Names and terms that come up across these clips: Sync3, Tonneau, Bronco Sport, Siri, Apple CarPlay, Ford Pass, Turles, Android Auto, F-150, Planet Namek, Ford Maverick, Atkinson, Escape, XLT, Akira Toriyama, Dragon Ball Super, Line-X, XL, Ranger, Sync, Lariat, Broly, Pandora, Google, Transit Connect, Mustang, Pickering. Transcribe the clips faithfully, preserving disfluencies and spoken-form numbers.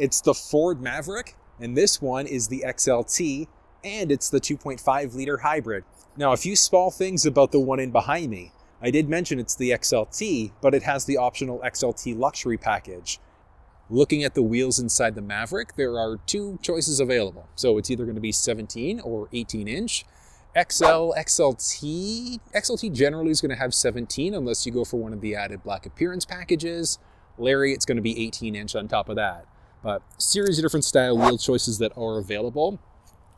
It's the Ford Maverick, and this one is the X L T, and it's the two point five liter hybrid. Now, a few small things about the one in behind me. I did mention it's the X L T, but it has the optional X L T luxury package. Looking at the wheels inside the Maverick, there are two choices available. So it's either going to be seventeen or eighteen inch. X L, X L T, X L T generally is going to have seventeen unless you go for one of the added black appearance packages. Larry, it's going to be eighteen inch on top of that. But series of different style wheel choices that are available.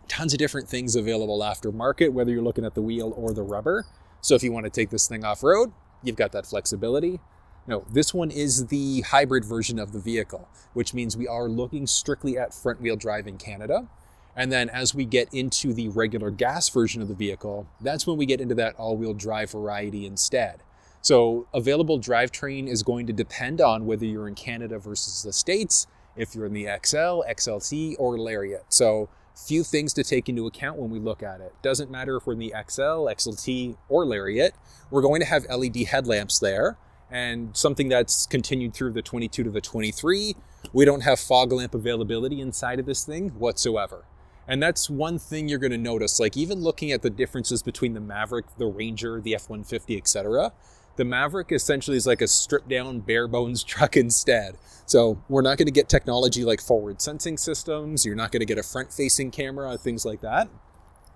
Tons of different things available aftermarket, whether you're looking at the wheel or the rubber. So if you want to take this thing off-road, you've got that flexibility. No, this one is the hybrid version of the vehicle, which means we are looking strictly at front-wheel drive in Canada. And then as we get into the regular gas version of the vehicle, that's when we get into that all-wheel drive variety instead. So available drivetrain is going to depend on whether you're in Canada versus the States, if you're in the X L, X L T, or Lariat. So few things to take into account when we look at it. Doesn't matter if we're in the X L, X L T, or Lariat, we're going to have L E D headlamps there. And something that's continued through the twenty-two to the twenty-three, we don't have fog lamp availability inside of this thing whatsoever. And that's one thing you're going to notice, like even looking at the differences between the Maverick, the Ranger, the F one fifty, et cetera. The Maverick essentially is like a stripped down bare bones truck instead. So we're not going to get technology like forward sensing systems. You're not going to get a front facing camera, things like that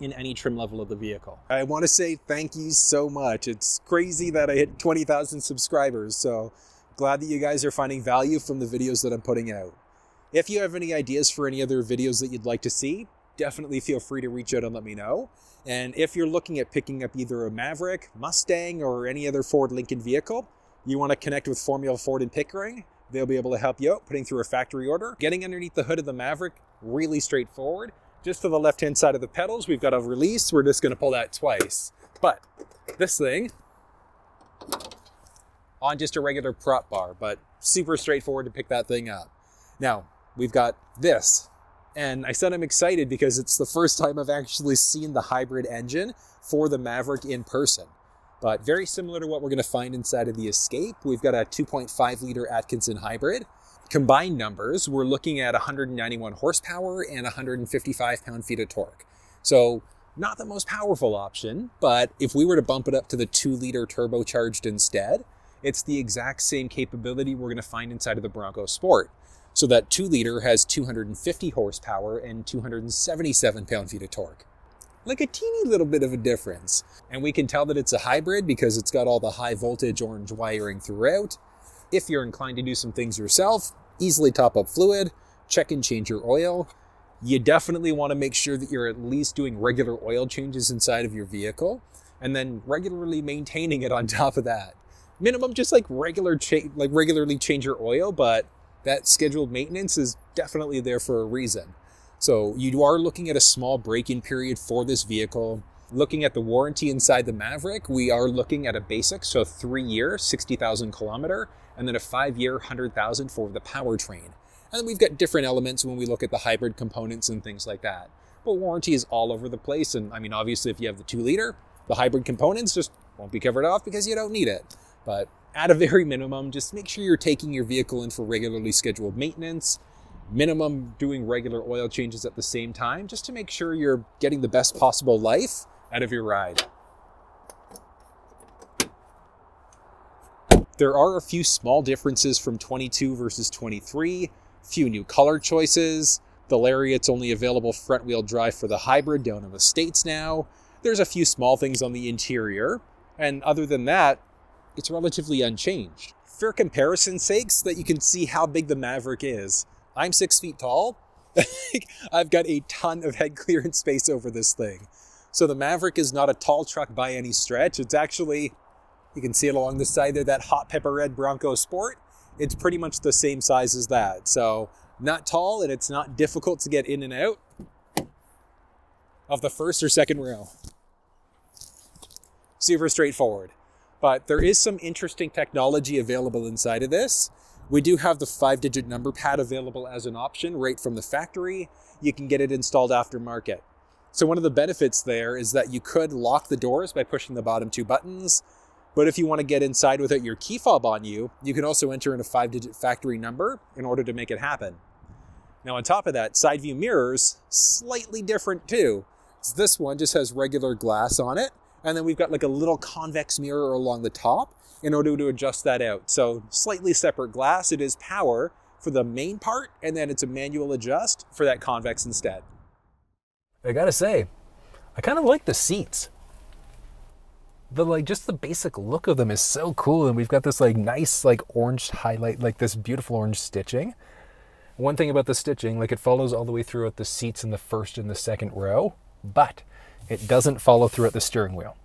in any trim level of the vehicle. I want to say thank you so much. It's crazy that I hit twenty thousand subscribers. So glad that you guys are finding value from the videos that I'm putting out. If you have any ideas for any other videos that you'd like to see, definitely feel free to reach out and let me know. And if you're looking at picking up either a Maverick, Mustang, or any other Ford Lincoln vehicle, you want to connect with Formula Ford in Pickering, they'll be able to help you out putting through a factory order. Getting underneath the hood of the Maverick, really straightforward. Just to the left-hand side of the pedals, we've got a release. We're just going to pull that twice. But this thing, on just a regular prop bar, but super straightforward to pick that thing up. Now, we've got this. And I said I'm excited because it's the first time I've actually seen the hybrid engine for the Maverick in person. But very similar to what we're going to find inside of the Escape. We've got a two point five liter Atkinson hybrid. Combined numbers, we're looking at one hundred ninety-one horsepower and one hundred fifty-five pound-feet of torque. So not the most powerful option, but if we were to bump it up to the two liter turbocharged instead, it's the exact same capability we're going to find inside of the Bronco Sport. So that two liter has two hundred fifty horsepower and two hundred seventy-seven pound-feet of torque. Like a teeny little bit of a difference. And we can tell that it's a hybrid because it's got all the high voltage orange wiring throughout. If you're inclined to do some things yourself, easily top up fluid, check and change your oil. You definitely want to make sure that you're at least doing regular oil changes inside of your vehicle and then regularly maintaining it on top of that. Minimum, just like regular cha- like regularly change your oil, but that scheduled maintenance is definitely there for a reason. So you are looking at a small break-in period for this vehicle. Looking at the warranty inside the Maverick, we are looking at a basic, so three year, sixty thousand kilometer, and then a five year, one hundred thousand for the powertrain. And then we've got different elements when we look at the hybrid components and things like that. But warranty is all over the place. And I mean, obviously, if you have the two liter, the hybrid components just won't be covered off because you don't need it. But at a very minimum, just make sure you're taking your vehicle in for regularly scheduled maintenance, minimum doing regular oil changes at the same time, just to make sure you're getting the best possible life out of your ride. There are a few small differences from twenty-two versus twenty-three, few new color choices. The Lariat's only available front-wheel drive for the hybrid down in the States now. There's a few small things on the interior, and other than that, it's relatively unchanged. For comparison's sake, so that you can see how big the Maverick is. I'm six feet tall. I've got a ton of head clearance space over this thing. So the Maverick is not a tall truck by any stretch. It's actually, you can see it along the side there, that hot pepper red Bronco Sport. It's pretty much the same size as that. So not tall, and it's not difficult to get in and out of the first or second row. Super straightforward. But there is some interesting technology available inside of this. We do have the five digit number pad available as an option right from the factory. You can get it installed aftermarket. So one of the benefits there is that you could lock the doors by pushing the bottom two buttons. But if you want to get inside without your key fob on you, you can also enter in a five digit factory number in order to make it happen. Now on top of that, side view mirrors, slightly different too. So this one just has regular glass on it. And then we've got like a little convex mirror along the top in order to adjust that out. So slightly separate glass, it is power for the main part, and then it's a manual adjust for that convex instead. I gotta say, I kind of like the seats. The like just the basic look of them is so cool, and we've got this like nice like orange highlight, like this beautiful orange stitching. One thing about the stitching, like it follows all the way throughout the seats in the first and the second row, but it doesn't follow throughout the steering wheel.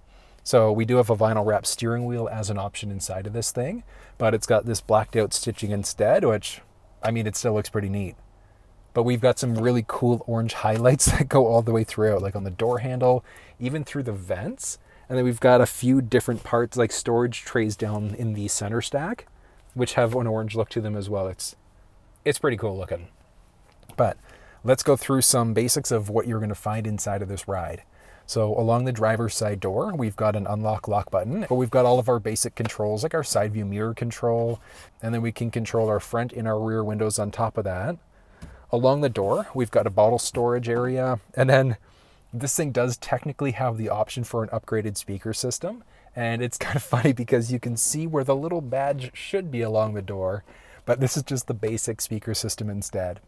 So we do have a vinyl wrap steering wheel as an option inside of this thing, but it's got this blacked out stitching instead, which, I mean, it still looks pretty neat. But we've got some really cool orange highlights that go all the way throughout, like on the door handle, even through the vents. And then we've got a few different parts, like storage trays down in the center stack, which have an orange look to them as well. It's, it's pretty cool looking. But let's go through some basics of what you're going to find inside of this ride. So along the driver's side door, we've got an unlock lock button, but we've got all of our basic controls, like our side view mirror control, and then we can control our front and our rear windows on top of that. Along the door, we've got a bottle storage area, and then this thing does technically have the option for an upgraded speaker system. And it's kind of funny because you can see where the little badge should be along the door, but this is just the basic speaker system instead.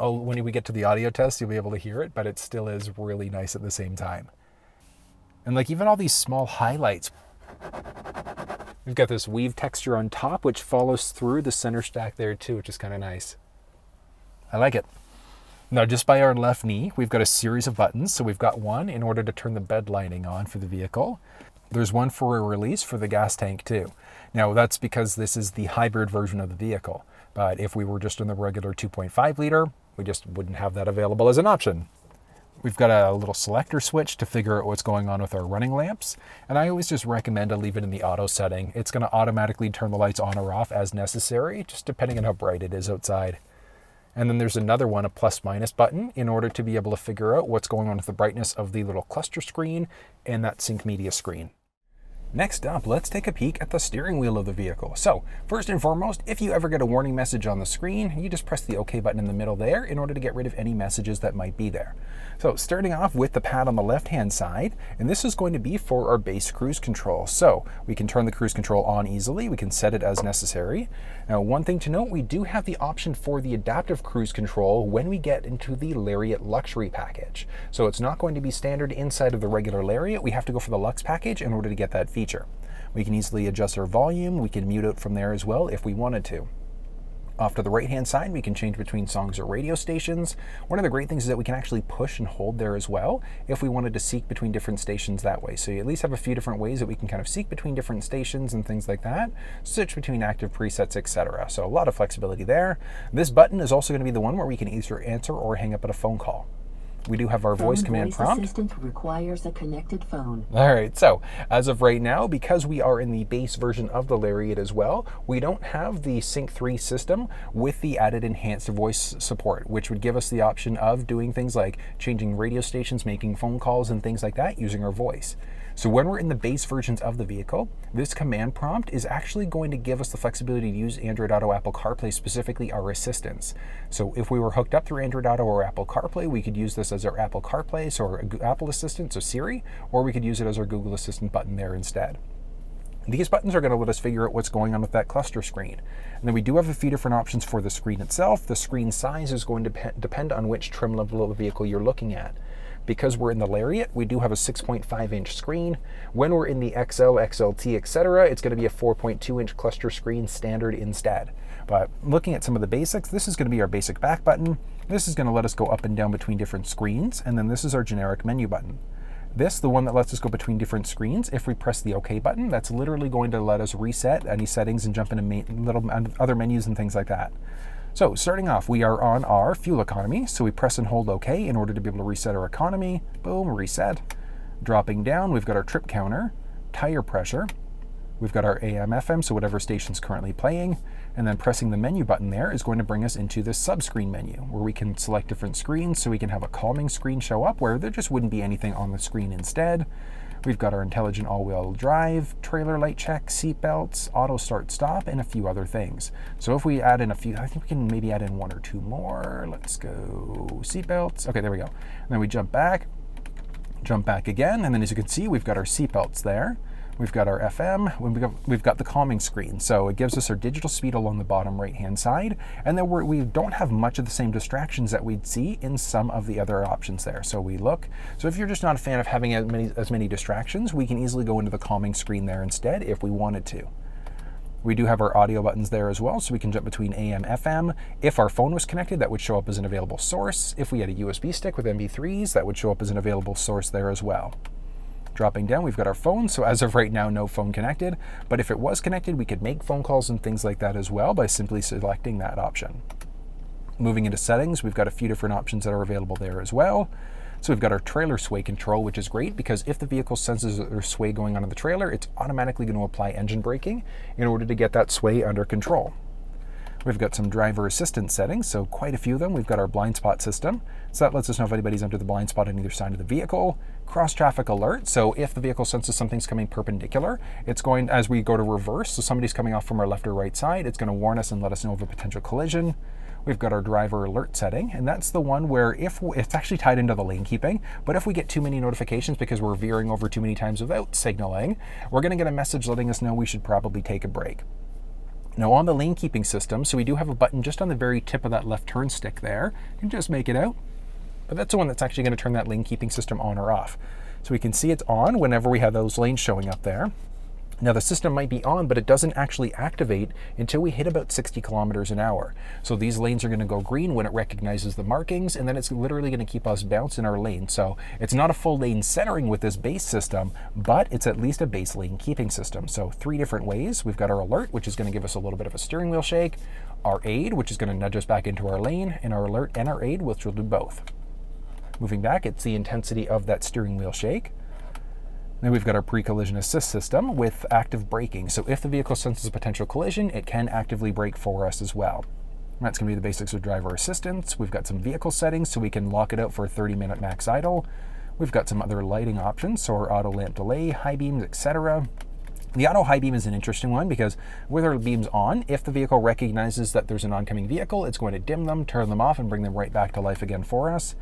Oh, when we get to the audio test, you'll be able to hear it, but it still is really nice at the same time. And like even all these small highlights, we've got this weave texture on top, which follows through the center stack there too, which is kind of nice. I like it. Now just by our left knee, we've got a series of buttons. So we've got one in order to turn the bed lighting on for the vehicle. There's one for a release for the gas tank too. Now that's because this is the hybrid version of the vehicle. But if we were just in the regular two point five liter, we just wouldn't have that available as an option. We've got a little selector switch to figure out what's going on with our running lamps. And I always just recommend to leave it in the auto setting. It's going to automatically turn the lights on or off as necessary, just depending on how bright it is outside. And then there's another one, a plus minus button, in order to be able to figure out what's going on with the brightness of the little cluster screen and that sync media screen. Next up, let's take a peek at the steering wheel of the vehicle. So first and foremost, if you ever get a warning message on the screen, you just press the OK button in the middle there in order to get rid of any messages that might be there. So starting off with the pad on the left-hand side, and this is going to be for our base cruise control. So we can turn the cruise control on easily. We can set it as necessary. Now, one thing to note, we do have the option for the adaptive cruise control when we get into the Lariat luxury package. So it's not going to be standard inside of the regular Lariat. We have to go for the Luxe package in order to get that feature. Feature. We can easily adjust our volume. We can mute out from there as well if we wanted to. Off to the right hand side, we can change between songs or radio stations. One of the great things is that we can actually push and hold there as well if we wanted to seek between different stations that way. So you at least have a few different ways that we can kind of seek between different stations and things like that, switch between active presets, et cetera. So a lot of flexibility there. This button is also going to be the one where we can either answer or hang up at a phone call. We do have our phone voice command voice prompt. Assistant requires a connected phone. All right, so as of right now, because we are in the base version of the Lariat as well, we don't have the Sync three system with the added enhanced voice support, which would give us the option of doing things like changing radio stations, making phone calls and things like that using our voice. So when we're in the base versions of the vehicle, this command prompt is actually going to give us the flexibility to use Android Auto, Apple CarPlay, specifically our assistants. So if we were hooked up through Android Auto or Apple CarPlay, we could use this as our Apple CarPlay, so our Apple Assistant, so Siri, or we could use it as our Google Assistant button there instead. These buttons are going to let us figure out what's going on with that cluster screen. And then we do have a few different options for the screen itself. The screen size is going to depend on which trim level of the vehicle you're looking at. Because we're in the Lariat, we do have a six point five inch screen. When we're in the X O, X L T, et cetera, it's going to be a four point two inch cluster screen standard instead. But looking at some of the basics, this is going to be our basic back button. This is going to let us go up and down between different screens. And then this is our generic menu button. This, the one that lets us go between different screens, if we press the OK button, that's literally going to let us reset any settings and jump into little other menus and things like that. So starting off, we are on our fuel economy. So we press and hold OK in order to be able to reset our economy. Boom, reset. Dropping down, we've got our trip counter, tire pressure. We've got our A M F M, so whatever station's currently playing. And then pressing the menu button there is going to bring us into this subscreen menu where we can select different screens. So we can have a calming screen show up where there just wouldn't be anything on the screen instead. We've got our intelligent all-wheel drive, trailer light check, seat belts, auto start stop, and a few other things. So if we add in a few, I think we can maybe add in one or two more. Let's go seat belts. Okay, there we go. And then we jump back, jump back again. And then as you can see, we've got our seat belts there. We've got our F M, we've got, we've got the calming screen. So it gives us our digital speed along the bottom right-hand side. And then we're, we don't have much of the same distractions that we'd see in some of the other options there. So we look, so if you're just not a fan of having as many, as many distractions, we can easily go into the calming screen there instead if we wanted to. We do have our audio buttons there as well, so we can jump between A M, F M. If our phone was connected, that would show up as an available source. If we had a U S B stick with M P threes, that would show up as an available source there as well. Dropping down, we've got our phone. So as of right now, no phone connected, but if it was connected, we could make phone calls and things like that as well by simply selecting that option. Moving into settings, we've got a few different options that are available there as well. So we've got our trailer sway control, which is great because if the vehicle senses that there's sway going on in the trailer, it's automatically going to apply engine braking in order to get that sway under control. We've got some driver assistance settings, so quite a few of them. We've got our blind spot system, so that lets us know if anybody's under the blind spot on either side of the vehicle. Cross traffic alert, so if the vehicle senses something's coming perpendicular, it's going, as we go to reverse, so somebody's coming off from our left or right side, it's going to warn us and let us know of a potential collision. We've got our driver alert setting, and that's the one where if we, it's actually tied into the lane keeping, but if we get too many notifications because we're veering over too many times without signaling, we're going to get a message letting us know we should probably take a break. Now on the lane keeping system, so we do have a button just on the very tip of that left turn stick there. You can just make it out, but that's the one that's actually going to turn that lane keeping system on or off. So we can see it's on whenever we have those lanes showing up there. Now the system might be on, but it doesn't actually activate until we hit about sixty kilometers an hour. So these lanes are going to go green when it recognizes the markings, and then it's literally going to keep us bounced in our lane. So it's not a full lane centering with this base system, but it's at least a base lane keeping system. So three different ways. We've got our alert, which is going to give us a little bit of a steering wheel shake, our aid, which is going to nudge us back into our lane, and our alert and our aid, which will do both. Moving back, it's the intensity of that steering wheel shake. Then we've got our pre-collision assist system with active braking. So if the vehicle senses a potential collision, it can actively brake for us as well. And that's going to be the basics of driver assistance. We've got some vehicle settings, so we can lock it out for a thirty minute max idle. We've got some other lighting options, so our auto lamp delay, high beams, et cetera. The auto high beam is an interesting one because with our beams on, if the vehicle recognizes that there's an oncoming vehicle, it's going to dim them, turn them off, and bring them right back to life again for us.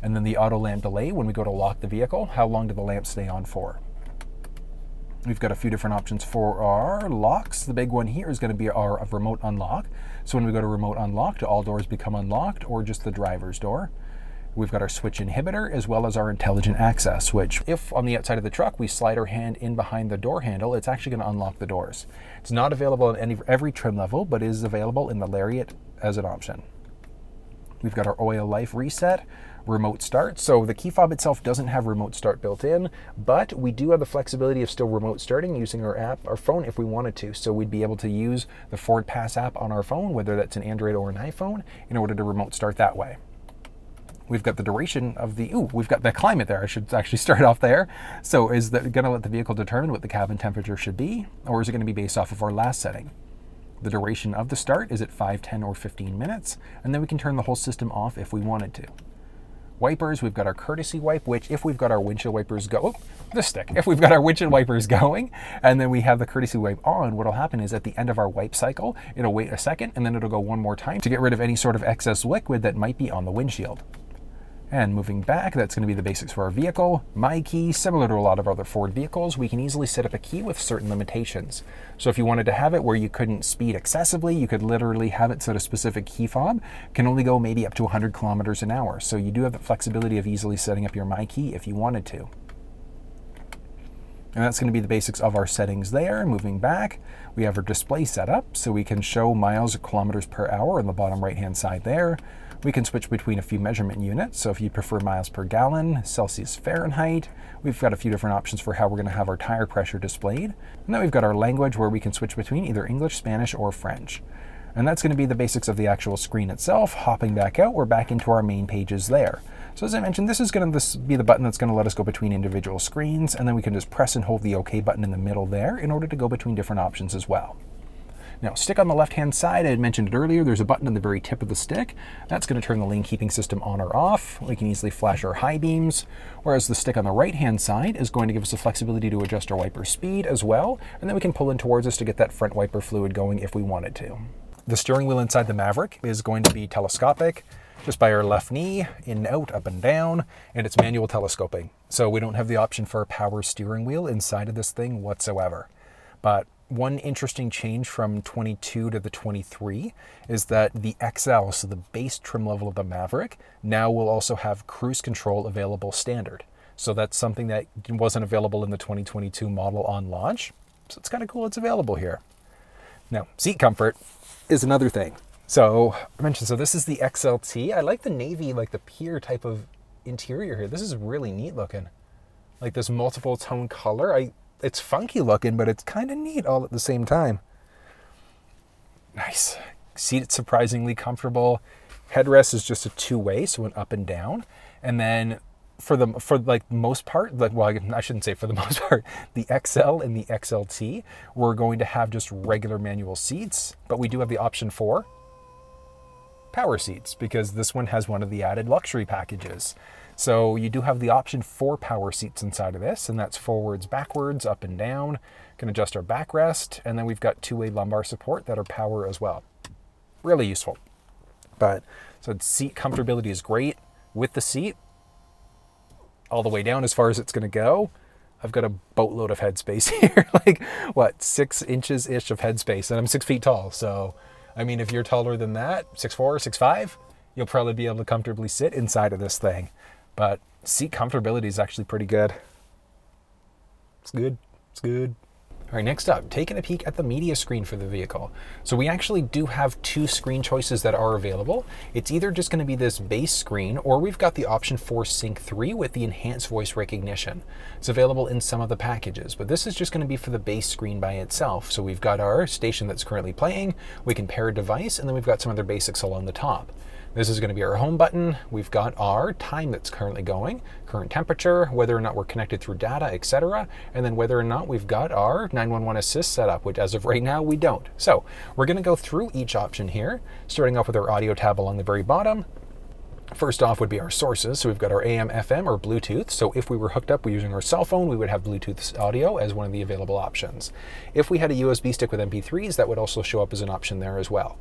And then the auto lamp delay, when we go to lock the vehicle, how long do the lamps stay on for? We've got a few different options for our locks. The big one here is going to be our remote unlock. So when we go to remote unlock, do all doors become unlocked or just the driver's door? We've got our switch inhibitor as well as our intelligent access switch. If on the outside of the truck, we slide our hand in behind the door handle, it's actually going to unlock the doors. It's not available in any, every trim level, but is available in the Lariat as an option. We've got our oil life reset, remote start. So the key fob itself doesn't have remote start built in, but we do have the flexibility of still remote starting using our app, our phone, if we wanted to. So we'd be able to use the Ford Pass app on our phone, whether that's an Android or an iPhone, in order to remote start that way. We've got the duration of the, ooh, we've got the climate there. I should actually start off there. So is that going to let the vehicle determine what the cabin temperature should be, or is it going to be based off of our last setting? The duration of the start is at five, ten, or fifteen minutes, and then we can turn the whole system off if we wanted to. Wipers, we've got our courtesy wipe, which if we've got our windshield wipers go, oh, the stick, if we've got our windshield wipers going, and then we have the courtesy wipe on, what'll happen is at the end of our wipe cycle, it'll wait a second, and then it'll go one more time to get rid of any sort of excess liquid that might be on the windshield. And moving back, that's going to be the basics for our vehicle. My key, similar to a lot of other Ford vehicles, we can easily set up a key with certain limitations. So if you wanted to have it where you couldn't speed excessively, you could literally have it set a specific key fob, can only go maybe up to one hundred kilometers an hour. So you do have the flexibility of easily setting up your My Key if you wanted to. And that's going to be the basics of our settings there. Moving back, we have our display setup, so we can show miles or kilometers per hour on the bottom right-hand side there. We can switch between a few measurement units. So if you prefer miles per gallon, Celsius, Fahrenheit, we've got a few different options for how we're going to have our tire pressure displayed. And then we've got our language where we can switch between either English, Spanish, or French. And that's going to be the basics of the actual screen itself. Hopping back out, we're back into our main pages there. So as I mentioned, this is going to be the button that's going to let us go between individual screens. And then we can just press and hold the OK button in the middle there in order to go between different options as well. Now, stick on the left-hand side, I had mentioned it earlier, there's a button on the very tip of the stick. That's going to turn the lane keeping system on or off. We can easily flash our high beams, whereas the stick on the right-hand side is going to give us the flexibility to adjust our wiper speed as well, and then we can pull in towards us to get that front wiper fluid going if we wanted to. The steering wheel inside the Maverick is going to be telescopic, just by our left knee, in and out, up and down, and it's manual telescoping. So we don't have the option for a power steering wheel inside of this thing whatsoever. But one interesting change from twenty-two to the twenty-three is that the X L, so the base trim level of the Maverick, now will also have cruise control available standard. So that's something that wasn't available in the twenty twenty-two model on launch. So it's kind of cool it's available here. Now, seat comfort is another thing. So I mentioned, so this is the X L T. I like the navy, like the pier type of interior here. This is really neat looking. Like this multiple tone color. I, it's funky looking, but it's kind of neat all at the same time. Nice. Seat surprisingly comfortable. Headrest is just a two-way, so went up and down. And then for the for like most part, like well, I shouldn't say for the most part, the X L and the X L T, we're going to have just regular manual seats, but we do have the option for power seats because this one has one of the added luxury packages. So you do have the option for power seats inside of this, and that's forwards, backwards, up and down. Can adjust our backrest, and then we've got two-way lumbar support that are power as well. Really useful. But so seat comfortability is great with the seat all the way down as far as it's going to go. I've got a boatload of headspace here, like what, six inches ish of headspace, and I'm six feet tall, so. I mean, if you're taller than that, six foot four, six foot five, you'll probably be able to comfortably sit inside of this thing. But seat comfortability is actually pretty good. It's good. It's good. All right, next up, taking a peek at the media screen for the vehicle. So we actually do have two screen choices that are available. It's either just going to be this base screen, or we've got the option for Sync three with the enhanced voice recognition. It's available in some of the packages, but this is just going to be for the base screen by itself. So we've got our station that's currently playing, we can pair a device, and then we've got some other basics along the top. This is going to be our home button. We've got our time that's currently going, current temperature, whether or not we're connected through data, et cetera, and then whether or not we've got our nine one one assist set up, which as of right now we don't. So we're going to go through each option here, starting off with our audio tab along the very bottom. First off would be our sources. So we've got our A M, F M, or Bluetooth. So if we were hooked up using our cell phone, we would have Bluetooth audio as one of the available options. If we had a U S B stick with M P threes, that would also show up as an option there as well.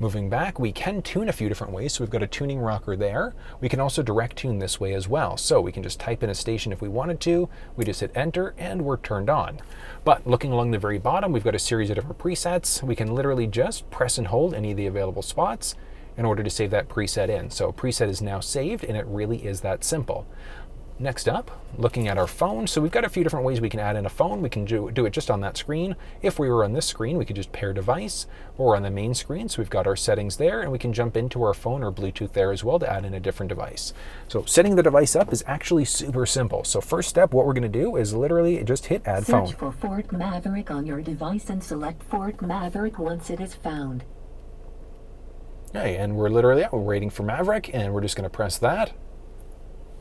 Moving back, we can tune a few different ways. So we've got a tuning rocker there. We can also direct tune this way as well. So we can just type in a station if we wanted to. We just hit enter and we're turned on. But looking along the very bottom, we've got a series of different presets. We can literally just press and hold any of the available spots in order to save that preset in. So a preset is now saved, and it really is that simple. Next up, looking at our phone. So we've got a few different ways we can add in a phone. We can do, do it just on that screen. If we were on this screen, we could just pair device, or on the main screen. So we've got our settings there, and we can jump into our phone or Bluetooth there as well to add in a different device. So setting the device up is actually super simple. So first step, what we're going to do is literally just hit add phone. Search for Ford Maverick on your device and select Ford Maverick once it is found. Okay, and we're literally we're waiting for Maverick, and we're just going to press that.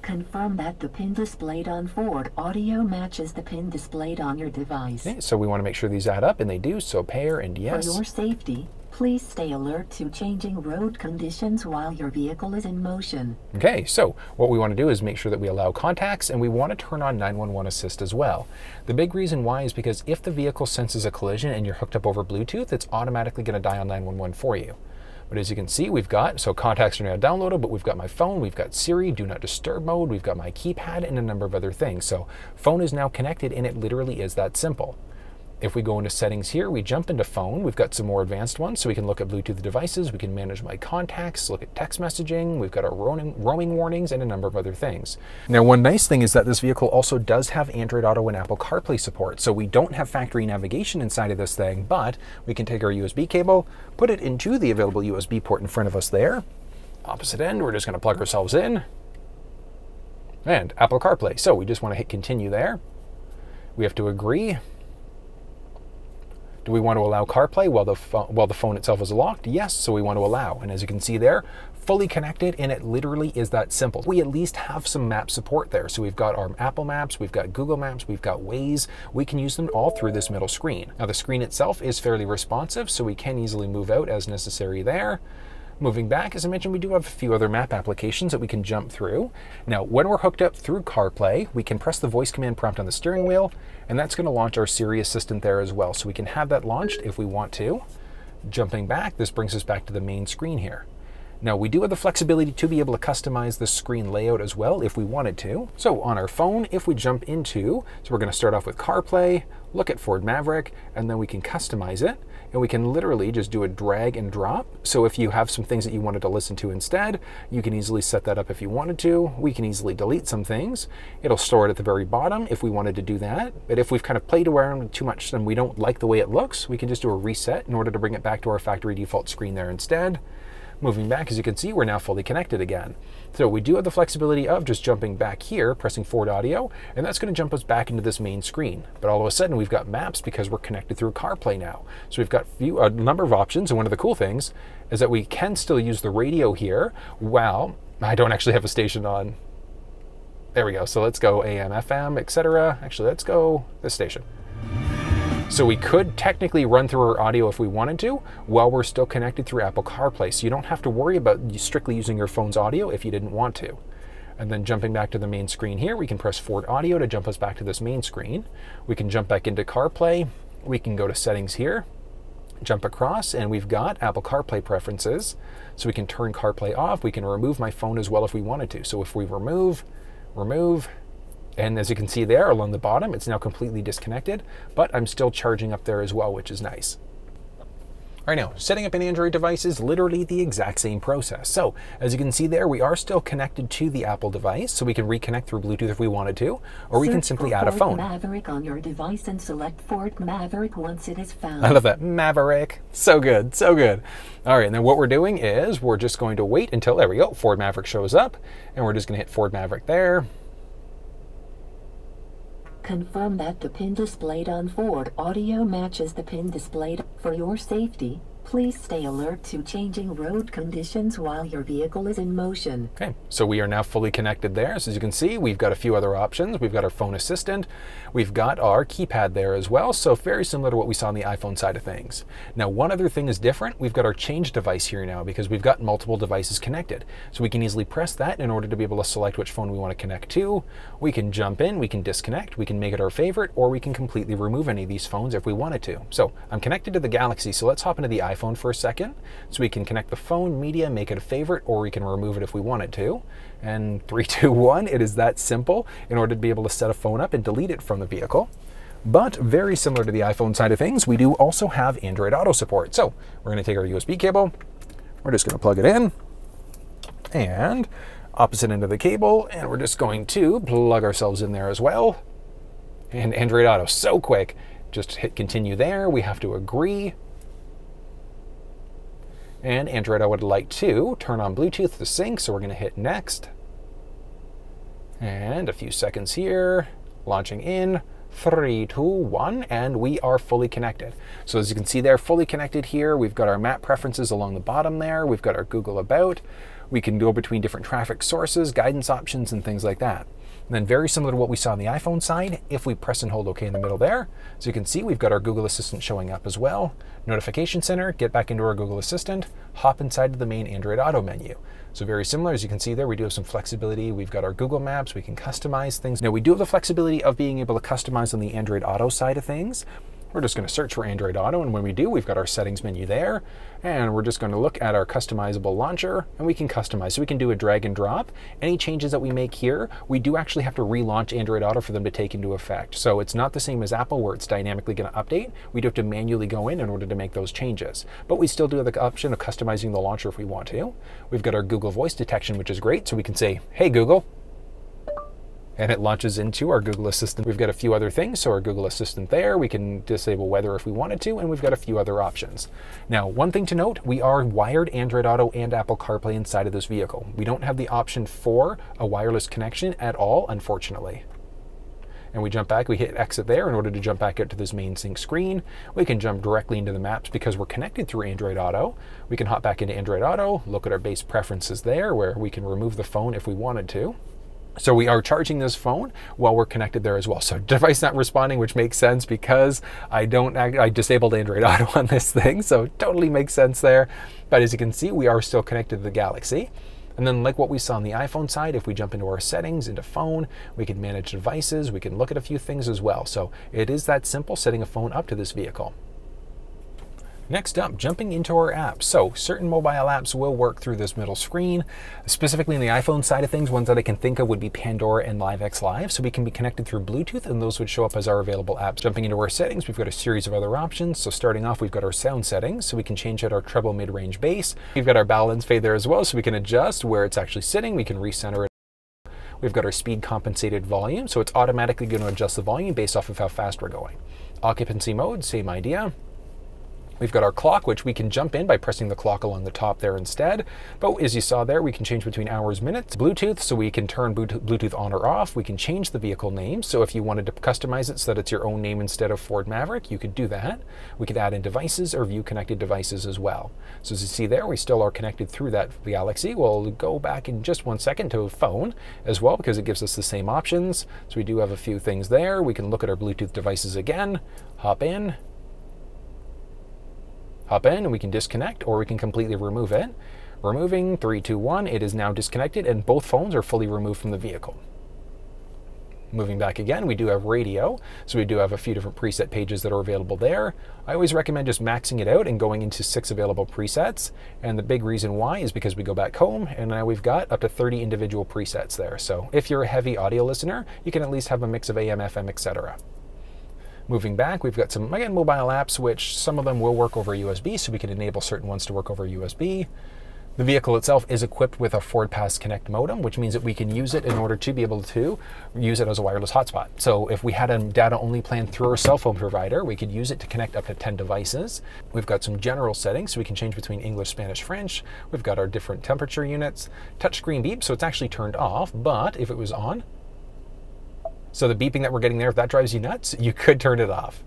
Confirm that the pin displayed on Ford Audio matches the pin displayed on your device. Okay, so we want to make sure these add up, and they do, so pair and yes. For your safety, please stay alert to changing road conditions while your vehicle is in motion. Okay, so what we want to do is make sure that we allow contacts, and we want to turn on nine one one assist as well. The big reason why is because if the vehicle senses a collision and you're hooked up over Bluetooth, it's automatically going to dial nine one one for you. But as you can see, we've got, so contacts are now downloaded, but we've got my phone, we've got Siri, do not disturb mode, we've got my keypad, and a number of other things. So phone is now connected, and it literally is that simple. If we go into settings here, we jump into phone, we've got some more advanced ones, so we can look at Bluetooth devices, we can manage my contacts, look at text messaging, we've got our roaming, roaming warnings, and a number of other things. Now, one nice thing is that this vehicle also does have Android Auto and Apple CarPlay support, so we don't have factory navigation inside of this thing, but we can take our U S B cable, put it into the available U S B port in front of us there. Opposite end, we're just gonna plug ourselves in, and Apple CarPlay. So we just wanna hit continue there. We have to agree. Do we want to allow CarPlay while the, while the phone itself is locked? Yes, so we want to allow. And as you can see there, fully connected, and it literally is that simple. We at least have some map support there. So we've got our Apple Maps, we've got Google Maps, we've got Waze. We can use them all through this middle screen. Now the screen itself is fairly responsive, so we can easily move out as necessary there. Moving back, as I mentioned, we do have a few other map applications that we can jump through. Now, when we're hooked up through CarPlay, we can press the voice command prompt on the steering wheel, and that's going to launch our Siri assistant there as well. So we can have that launched if we want to. Jumping back, this brings us back to the main screen here. Now, we do have the flexibility to be able to customize the screen layout as well if we wanted to. So on our phone, if we jump into, so we're going to start off with CarPlay, look at Ford Maverick, and then we can customize it. And we can literally just do a drag and drop. So if you have some things that you wanted to listen to instead, you can easily set that up if you wanted to. We can easily delete some things. It'll store it at the very bottom if we wanted to do that. But if we've kind of played around with too much and we don't like the way it looks, we can just do a reset in order to bring it back to our factory default screen there instead. Moving back, as you can see, we're now fully connected again. So we do have the flexibility of just jumping back here, pressing Ford Audio, and that's going to jump us back into this main screen. But all of a sudden, we've got maps because we're connected through CarPlay now. So we've got few, a number of options, and one of the cool things is that we can still use the radio here. Wow, I don't actually have a station on. There we go. So let's go A M, F M, et cetera. Actually, let's go this station. So we could technically run through our audio if we wanted to while we're still connected through Apple CarPlay. So you don't have to worry about strictly using your phone's audio if you didn't want to. And then jumping back to the main screen here, we can press Ford Audio to jump us back to this main screen. We can jump back into CarPlay. We can go to settings here, jump across, and we've got Apple CarPlay preferences. So we can turn CarPlay off. We can remove my phone as well if we wanted to. So if we remove, remove, and as you can see there along the bottom, it's now completely disconnected, but I'm still charging up there as well, which is nice. All right, now, setting up an Android device is literally the exact same process. So as you can see there, we are still connected to the Apple device, so we can reconnect through Bluetooth if we wanted to, or we can simply add a phone. Search for Ford Maverick on your device and select Ford Maverick once it is found. I love that, Maverick. So good, so good. All right, and then what we're doing is we're just going to wait until, there we go, Ford Maverick shows up, and we're just gonna hit Ford Maverick there. Confirm that the pin displayed on Ford Audio matches the pin displayed. For your safety, please stay alert to changing road conditions while your vehicle is in motion. Okay, so we are now fully connected there. So as you can see, we've got a few other options. We've got our phone assistant. We've got our keypad there as well. So very similar to what we saw on the iPhone side of things. Now, one other thing is different. We've got our change device here now because we've got multiple devices connected. So we can easily press that in order to be able to select which phone we want to connect to. We can jump in, we can disconnect, we can make it our favorite, or we can completely remove any of these phones if we wanted to. So I'm connected to the Galaxy, so let's hop into the iPhone phone for a second. So we can connect the phone, media, make it a favorite, or we can remove it if we wanted to. And three, two, one, it is that simple in order to be able to set a phone up and delete it from the vehicle. But very similar to the iPhone side of things, we do also have Android Auto support. So we're going to take our U S B cable, we're just going to plug it in, and opposite end of the cable, and we're just going to plug ourselves in there as well. And Android Auto, so quick. Just hit continue there. We have to agree. And Android, I would like to turn on Bluetooth to sync, so we're going to hit next. And a few seconds here, launching in three, two, one, and we are fully connected. So as you can see there, fully connected here, we've got our map preferences along the bottom there, we've got our Google About, we can go between different traffic sources, guidance options, and things like that. And then very similar to what we saw on the iPhone side, if we press and hold OK in the middle there, so you can see we've got our Google Assistant showing up as well. Notification Center, get back into our Google Assistant, hop inside to the main Android Auto menu. So very similar, as you can see there, we do have some flexibility. We've got our Google Maps, we can customize things. Now we do have the flexibility of being able to customize on the Android Auto side of things. We're just going to search for Android Auto, and when we do, we've got our settings menu there, and we're just going to look at our customizable launcher, and we can customize. So we can do a drag and drop. Any changes that we make here, we do actually have to relaunch Android Auto for them to take into effect. So it's not the same as Apple where it's dynamically going to update. We do have to manually go in in order to make those changes. But we still do have the option of customizing the launcher if we want to. We've got our Google Voice detection, which is great, so we can say, hey, Google. And it launches into our Google Assistant. We've got a few other things, so our Google Assistant there, we can disable weather if we wanted to, and we've got a few other options. Now, one thing to note, we are wired Android Auto and Apple CarPlay inside of this vehicle. We don't have the option for a wireless connection at all, unfortunately. and we jump back, we hit exit there in order to jump back out to this main sync screen. We can jump directly into the maps because we're connected through Android Auto. We can hop back into Android Auto, look at our base preferences there where we can remove the phone if we wanted to. So we are charging this phone while we're connected there as well. So device not responding, which makes sense because I don't, I disabled Android Auto on this thing. So it totally makes sense there. But as you can see, we are still connected to the Galaxy. And then like what we saw on the iPhone side, if we jump into our settings, into phone, we can manage devices, we can look at a few things as well. So it is that simple setting a phone up to this vehicle. Next up, jumping into our apps. So certain mobile apps will work through this middle screen. Specifically in the iPhone side of things, ones that I can think of would be Pandora and Live X Live. So we can be connected through Bluetooth and those would show up as our available apps. Jumping into our settings, we've got a series of other options. So starting off, we've got our sound settings. So we can change out our treble, mid-range, bass. We've got our balance fade there as well. So we can adjust where it's actually sitting. We can recenter it. We've got our speed compensated volume. So it's automatically going to adjust the volume based off of how fast we're going. Occupancy mode, same idea. We've got our clock, which we can jump in by pressing the clock along the top there instead. But as you saw there, we can change between hours, minutes, Bluetooth. So we can turn Bluetooth on or off. We can change the vehicle name. So if you wanted to customize it so that it's your own name instead of Ford Maverick, you could do that. We could add in devices or view connected devices as well. So as you see there, we still are connected through that Galaxy. We'll go back in just one second to a phone as well, because it gives us the same options. So we do have a few things there. We can look at our Bluetooth devices again, hop in. Hop in and we can disconnect or we can completely remove it. Removing, three, two, one, it is now disconnected and both phones are fully removed from the vehicle. Moving back again, we do have radio. So we do have a few different preset pages that are available there. I always recommend just maxing it out and going into six available presets. And the big reason why is because we go back home and now we've got up to thirty individual presets there. So if you're a heavy audio listener, you can at least have a mix of A M, F M, et cetera. Moving back, we've got some, again, mobile apps, which some of them will work over U S B, so we can enable certain ones to work over U S B. The vehicle itself is equipped with a Ford Pass Connect modem, which means that we can use it in order to be able to use it as a wireless hotspot. So if we had a data-only plan through our cell phone provider, we could use it to connect up to ten devices. We've got some general settings, so we can change between English, Spanish, French. We've got our different temperature units. Touchscreen beep, so it's actually turned off, but if it was on, so the beeping that we're getting there, if that drives you nuts, you could turn it off.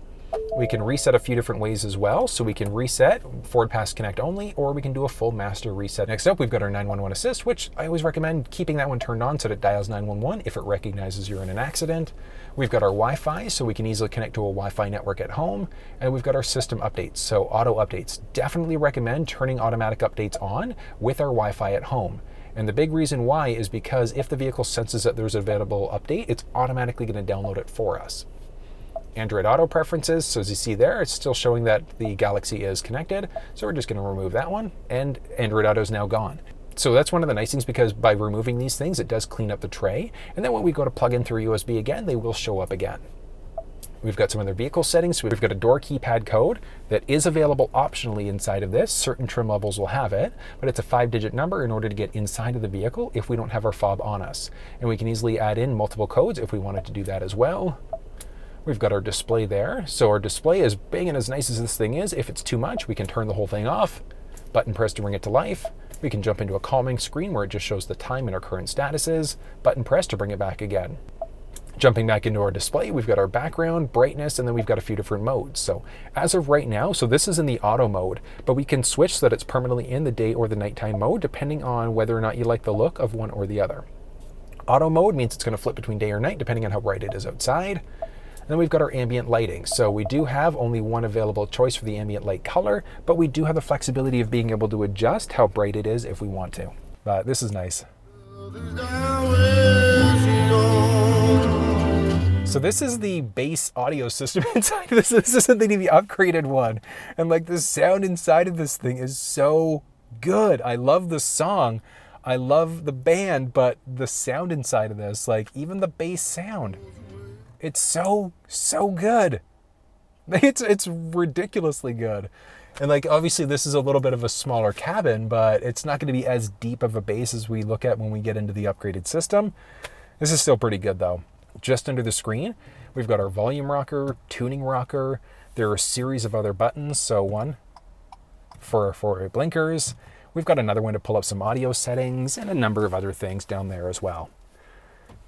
We can reset a few different ways as well. So we can reset Ford Pass Connect only, or we can do a full master reset. Next up, we've got our nine one one assist, which I always recommend keeping that one turned on so that it dials nine one one if it recognizes you're in an accident. We've got our Wi-Fi, so we can easily connect to a Wi-Fi network at home. And we've got our system updates, so auto updates. Definitely recommend turning automatic updates on with our Wi-Fi at home. And the big reason why is because if the vehicle senses that there's an available update, it's automatically going to download it for us. Android Auto preferences, so as you see there, it's still showing that the Galaxy is connected. So we're just going to remove that one, and Android Auto is now gone. So that's one of the nice things, because by removing these things, it does clean up the tray. And then when we go to plug in through U S B again, they will show up again. We've got some other vehicle settings. We've got a door keypad code that is available optionally inside of this. Certain trim levels will have it, but it's a five digit number in order to get inside of the vehicle if we don't have our fob on us. And we can easily add in multiple codes if we wanted to do that as well. We've got our display there. So our display, as big and as nice as this thing is, if it's too much, we can turn the whole thing off, button press to bring it to life. We can jump into a calming screen where it just shows the time and our current status is, button press to bring it back again. Jumping back into our display, we've got our background, brightness, and then we've got a few different modes. So as of right now, so this is in the auto mode, but we can switch so that it's permanently in the day or the nighttime mode, depending on whether or not you like the look of one or the other. Auto mode means it's going to flip between day or night, depending on how bright it is outside. And then we've got our ambient lighting. So we do have only one available choice for the ambient light color, but we do have the flexibility of being able to adjust how bright it is if we want to. Uh, this is nice. So this is the base audio system inside of this. This isn't the upgraded one. And like the sound inside of this thing is so good. I love the song. I love the band, but the sound inside of this, like even the bass sound, it's so, so good. It's, it's ridiculously good. And like, obviously this is a little bit of a smaller cabin, but it's not going to be as deep of a bass as we look at when we get into the upgraded system. This is still pretty good though. Just under the screen, we've got our volume rocker, tuning rocker. There are a series of other buttons. So one for, for our blinkers. We've got another one to pull up some audio settings and a number of other things down there as well.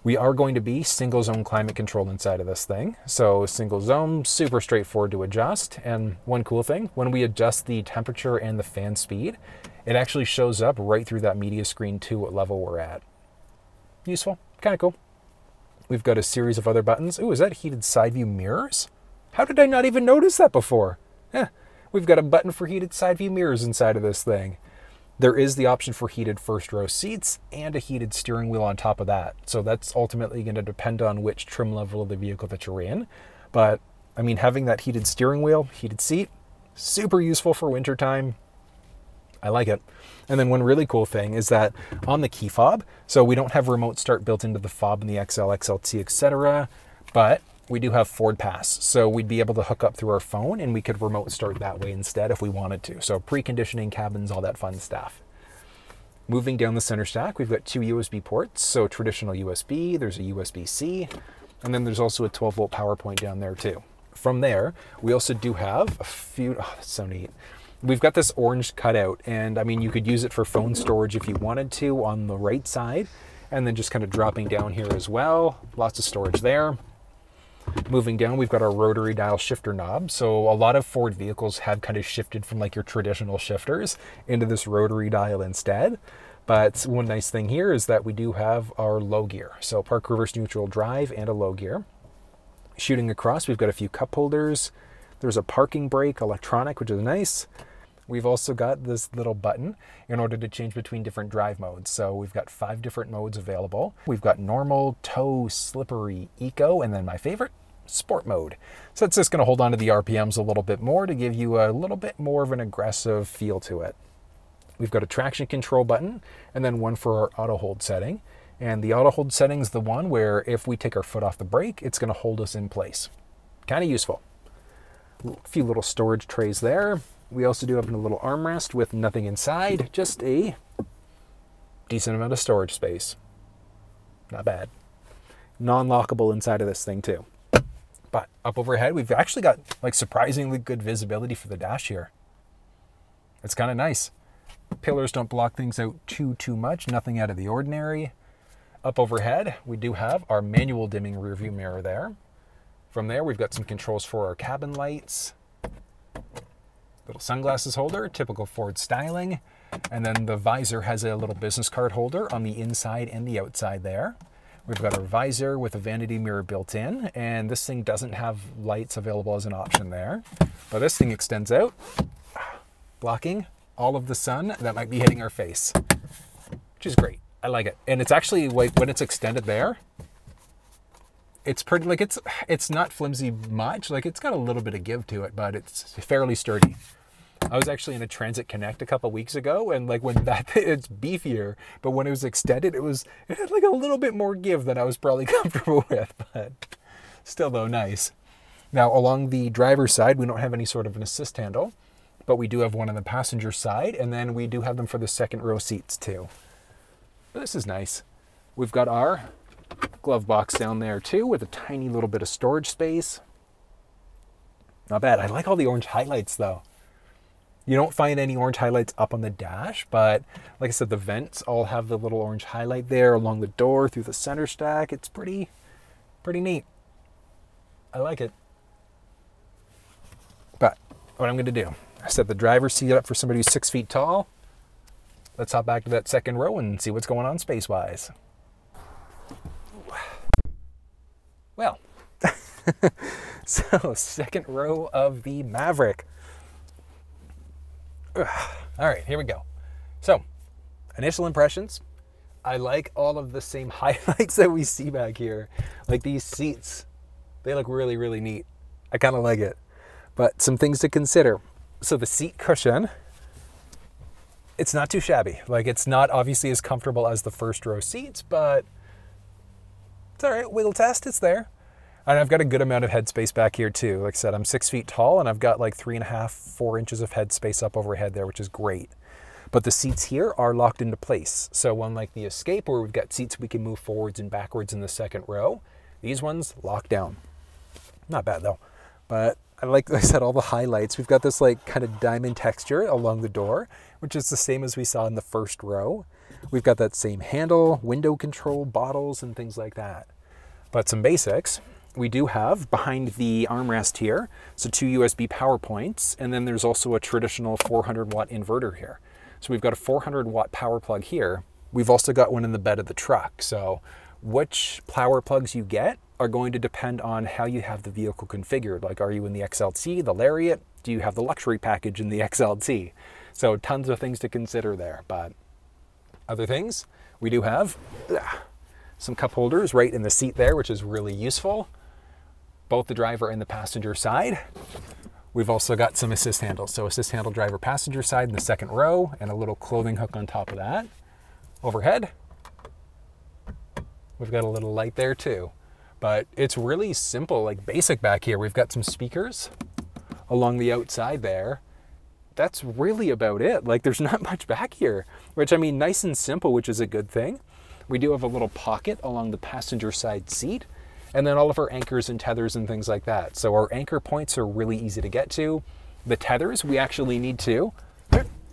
We are going to be single zone climate control inside of this thing. So single zone, super straightforward to adjust. And one cool thing, when we adjust the temperature and the fan speed, it actually shows up right through that media screen to what level we're at. Useful, kind of cool. We've got a series of other buttons. Ooh, is that heated side view mirrors? How did I not even notice that before? Eh, we've got a button for heated side view mirrors inside of this thing. There is the option for heated first row seats and a heated steering wheel on top of that. So that's ultimately going to depend on which trim level of the vehicle that you're in. But I mean, having that heated steering wheel, heated seat, super useful for winter time. I like it. And then one really cool thing is that on the key fob, so we don't have remote start built into the fob in the X L, X L T, et cetera, but we do have Ford Pass. So we'd be able to hook up through our phone and we could remote start that way instead if we wanted to. So preconditioning cabins, all that fun stuff. Moving down the center stack, we've got two U S B ports. So traditional U S B, there's a U S B C, and then there's also a twelve volt power point down there too. From there, we also do have a few, oh, that's so neat. We've got this orange cutout, and I mean, you could use it for phone storage if you wanted to on the right side, and then just kind of dropping down here as well. Lots of storage there. Moving down, we've got our rotary dial shifter knob. So a lot of Ford vehicles have kind of shifted from like your traditional shifters into this rotary dial instead. But one nice thing here is that we do have our low gear. So park, reverse, neutral, drive, and a low gear. Shooting across, we've got a few cup holders. There's a parking brake, electronic, which is nice. We've also got this little button in order to change between different drive modes. So we've got five different modes available. We've got normal, tow, slippery, eco, and then my favorite, sport mode. So it's just gonna hold on to the R P Ms a little bit more to give you a little bit more of an aggressive feel to it. We've got a traction control button and then one for our auto hold setting. And the auto hold setting is the one where if we take our foot off the brake, it's gonna hold us in place. Kind of useful. A few little storage trays there. We also do have a little armrest with nothing inside, just a decent amount of storage space. Not bad. Non-lockable inside of this thing too. But up overhead, we've actually got like surprisingly good visibility for the dash here. It's kind of nice. Pillars don't block things out too, too much. Nothing out of the ordinary. Up overhead, we do have our manual dimming rearview mirror there. From there, we've got some controls for our cabin lights. Little sunglasses holder, typical Ford styling. And then the visor has a little business card holder on the inside and the outside there. We've got our visor with a vanity mirror built in, and this thing doesn't have lights available as an option there. But this thing extends out, blocking all of the sun that might be hitting our face, which is great. I like it. And it's actually like when it's extended there, it's pretty, like it's it's not flimsy much, like it's got a little bit of give to it, but it's fairly sturdy. I was actually in a Transit Connect a couple weeks ago, and like when that, it's beefier, but when it was extended, it was, it had like a little bit more give than I was probably comfortable with, but still though, nice. Now along the driver's side, we don't have any sort of an assist handle, but we do have one on the passenger side, and then we do have them for the second row seats too. But this is nice. We've got our glove box down there too, with a tiny little bit of storage space. Not bad. I like all the orange highlights though. You don't find any orange highlights up on the dash, but like I said, the vents all have the little orange highlight there along the door through the center stack. It's pretty, pretty neat. I like it. But what I'm going to do, I set the driver's seat up for somebody who's six feet tall. Let's hop back to that second row and see what's going on space-wise. Well, so second row of the Maverick. All right, here we go. So, initial impressions. I like all of the same highlights that we see back here. Like these seats, they look really, really neat. I kind of like it. But some things to consider. So the seat cushion, it's not too shabby. Like it's not obviously as comfortable as the first row seats, but it's all right, wiggle test, it's there. And I've got a good amount of headspace back here too. Like I said, I'm six feet tall and I've got like three and a half, four inches of headspace up overhead there, which is great. But the seats here are locked into place. So unlike the Escape where we've got seats we can move forwards and backwards in the second row, these ones lock down. Not bad though. But I like, like I said, all the highlights. We've got this like kind of diamond texture along the door, which is the same as we saw in the first row. We've got that same handle, window control, bottles, and things like that. But some basics. We do have behind the armrest here, so two U S B power points, and then there's also a traditional four hundred watt inverter here. So we've got a four hundred watt power plug here. We've also got one in the bed of the truck. So which power plugs you get are going to depend on how you have the vehicle configured. Like, are you in the X L T, the Lariat? Do you have the luxury package in the X L T? So tons of things to consider there. But other things, we do have ugh, some cup holders right in the seat there, which is really useful, both the driver and the passenger side. We've also got some assist handles. So assist handle driver passenger side in the second row, and a little clothing hook on top of that. Overhead, we've got a little light there too. But it's really simple, like basic back here. We've got some speakers along the outside there. That's really about it. Like, there's not much back here, which, I mean, nice and simple, which is a good thing. We do have a little pocket along the passenger side seat, and then all of our anchors and tethers and things like that. So our anchor points are really easy to get to. The tethers, we actually need to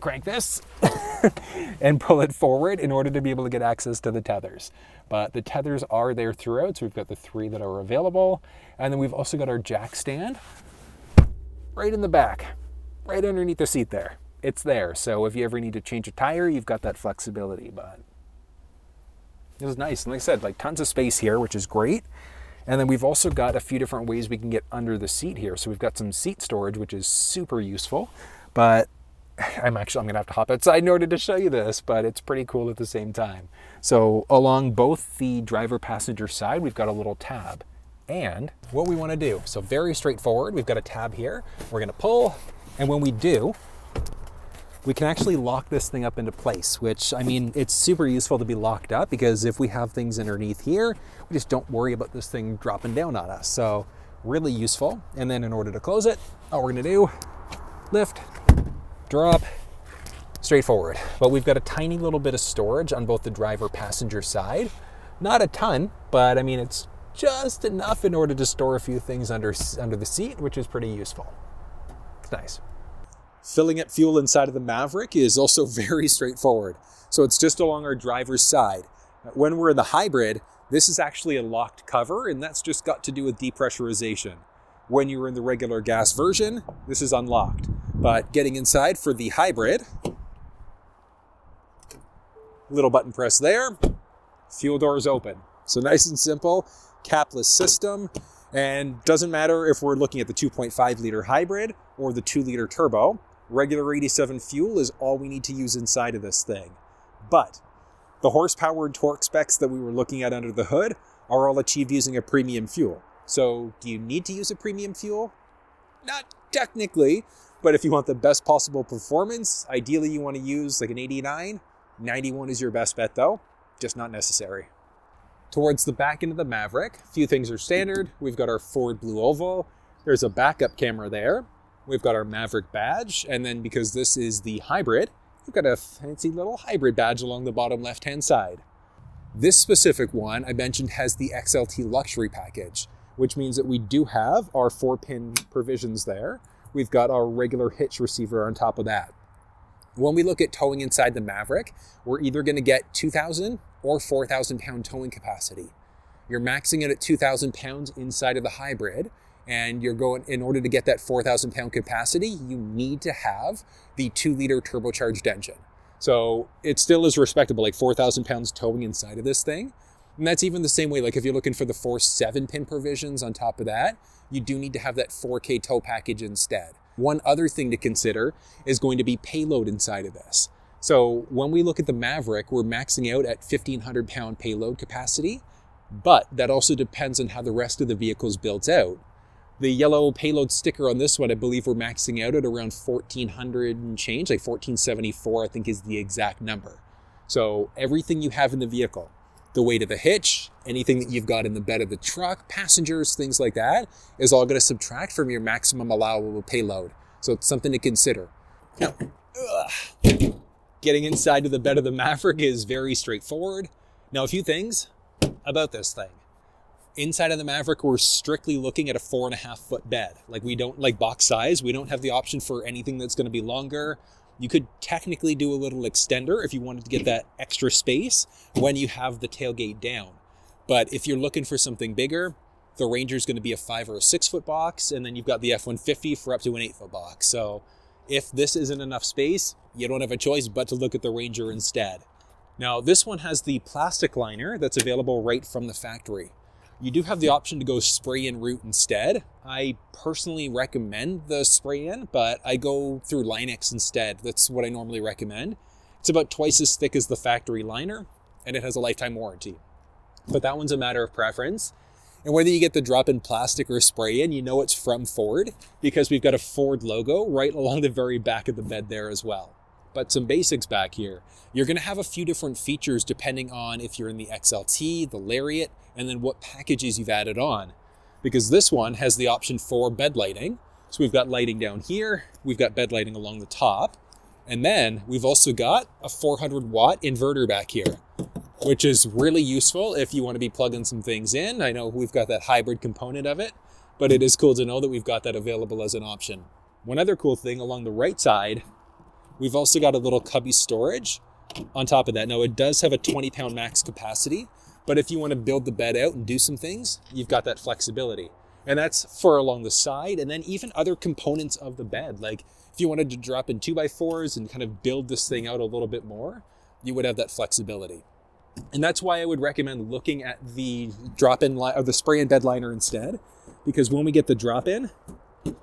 crank this and pull it forward in order to be able to get access to the tethers. But the tethers are there throughout, so we've got the three that are available. And then we've also got our jack stand right in the back, right underneath the seat there. It's there, so if you ever need to change a tire, you've got that flexibility. But it was nice, and like I said, like, tons of space here, which is great. And then we've also got a few different ways we can get under the seat here. So we've got some seat storage, which is super useful, but I'm actually, I'm gonna have to hop outside in order to show you this, but it's pretty cool at the same time. So along both the driver passenger side, we've got a little tab. And what we wanna do, so very straightforward, we've got a tab here, we're gonna pull, and when we do, we can actually lock this thing up into place, which, I mean, it's super useful to be locked up, because if we have things underneath here, we just don't worry about this thing dropping down on us. So really useful. And then in order to close it, all we're gonna do, lift, drop, straightforward. But we've got a tiny little bit of storage on both the driver passenger side. Not a ton, but I mean, it's just enough in order to store a few things under, under the seat, which is pretty useful. It's nice. Filling up fuel inside of the Maverick is also very straightforward. So it's just along our driver's side. When we're in the hybrid, this is actually a locked cover, and that's just got to do with depressurization. When you're in the regular gas version, this is unlocked. But getting inside for the hybrid, little button press there, fuel door is open. So nice and simple, capless system, and doesn't matter if we're looking at the two point five liter hybrid or the two liter turbo. Regular eighty-seven fuel is all we need to use inside of this thing. But the horsepower and torque specs that we were looking at under the hood are all achieved using a premium fuel. So do you need to use a premium fuel? Not technically, but if you want the best possible performance, ideally you want to use like an eighty-nine. ninety-one is your best bet though, just not necessary. Towards the back end of the Maverick, a few things are standard. We've got our Ford Blue Oval. There's a backup camera there. We've got our Maverick badge, and then because this is the hybrid, we've got a fancy little hybrid badge along the bottom left-hand side. This specific one I mentioned has the X L T luxury package, which means that we do have our four-pin provisions there. We've got our regular hitch receiver on top of that. When we look at towing inside the Maverick, we're either gonna get two thousand or four thousand pound towing capacity. You're maxing it at two thousand pounds inside of the hybrid, and you're going, in order to get that four thousand pound capacity, you need to have the two liter turbocharged engine. So it still is respectable, like four thousand pounds towing inside of this thing. And that's even the same way, like if you're looking for the four seven pin provisions on top of that, you do need to have that four K tow package instead. One other thing to consider is going to be payload inside of this. So when we look at the Maverick, we're maxing out at fifteen hundred pound payload capacity, but that also depends on how the rest of the vehicle's built out. The yellow payload sticker on this one, I believe we're maxing out at around fourteen hundred and change, like fourteen seventy-four, I think is the exact number. So everything you have in the vehicle, the weight of the hitch, anything that you've got in the bed of the truck, passengers, things like that, is all gonna subtract from your maximum allowable payload. So it's something to consider. Now, ugh, getting inside to the bed of the Maverick is very straightforward. Now, a few things about this thing. Inside of the Maverick, we're strictly looking at a four and a half foot bed. Like, we don't like box size. We don't have the option for anything that's going to be longer. You could technically do a little extender if you wanted to get that extra space when you have the tailgate down. But if you're looking for something bigger, the Ranger is going to be a five or a six foot box, and then you've got the F one fifty for up to an eight foot box. So if this isn't enough space, you don't have a choice but to look at the Ranger instead. Now this one has the plastic liner that's available right from the factory. You do have the option to go spray in route instead. I personally recommend the spray in, but I go through Line-X instead. That's what I normally recommend. It's about twice as thick as the factory liner, and it has a lifetime warranty. But that one's a matter of preference. And whether you get the drop in plastic or spray in, you know it's from Ford because we've got a Ford logo right along the very back of the bed there as well. But some basics back here. You're gonna have a few different features depending on if you're in the X L T, the Lariat, and then what packages you've added on. Because this one has the option for bed lighting. So we've got lighting down here, we've got bed lighting along the top, and then we've also got a four hundred watt inverter back here, which is really useful if you wanna be plugging some things in. I know we've got that hybrid component of it, but it is cool to know that we've got that available as an option. One other cool thing along the right side, we've also got a little cubby storage on top of that. Now it does have a twenty pound max capacity, but if you wanna build the bed out and do some things, you've got that flexibility. And that's for along the side and then even other components of the bed. Like if you wanted to drop in two by fours and kind of build this thing out a little bit more, you would have that flexibility. And that's why I would recommend looking at the drop-in or the spray-in bed liner instead, because when we get the drop-in,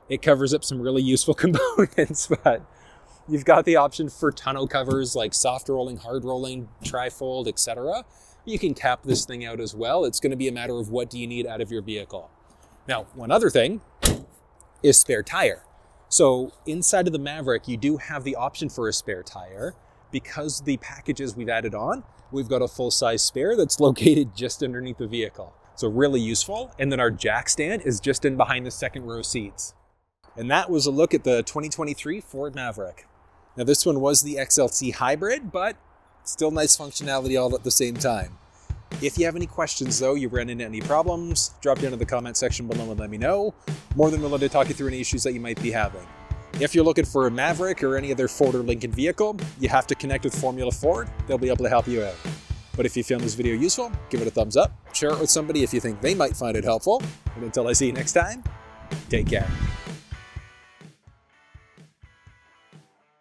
it covers up some really useful components. But you've got the option for tonneau covers like soft rolling, hard rolling, tri-fold, et cetera. You can cap this thing out as well. It's going to be a matter of what do you need out of your vehicle. Now, one other thing is spare tire. So inside of the Maverick, you do have the option for a spare tire. Because the packages we've added on, we've got a full-size spare that's located just underneath the vehicle. So really useful. And then our jack stand is just in behind the second row seats. And that was a look at the twenty twenty-three Ford Maverick. Now this one was the X L T hybrid, but still nice functionality all at the same time. If you have any questions though, you ran into any problems, drop down in the comment section below and let me know. More than willing to talk you through any issues that you might be having. If you're looking for a Maverick or any other Ford or Lincoln vehicle, you have to connect with Formula Ford. They'll be able to help you out. But if you found this video useful, give it a thumbs up, share it with somebody if you think they might find it helpful. And until I see you next time, take care.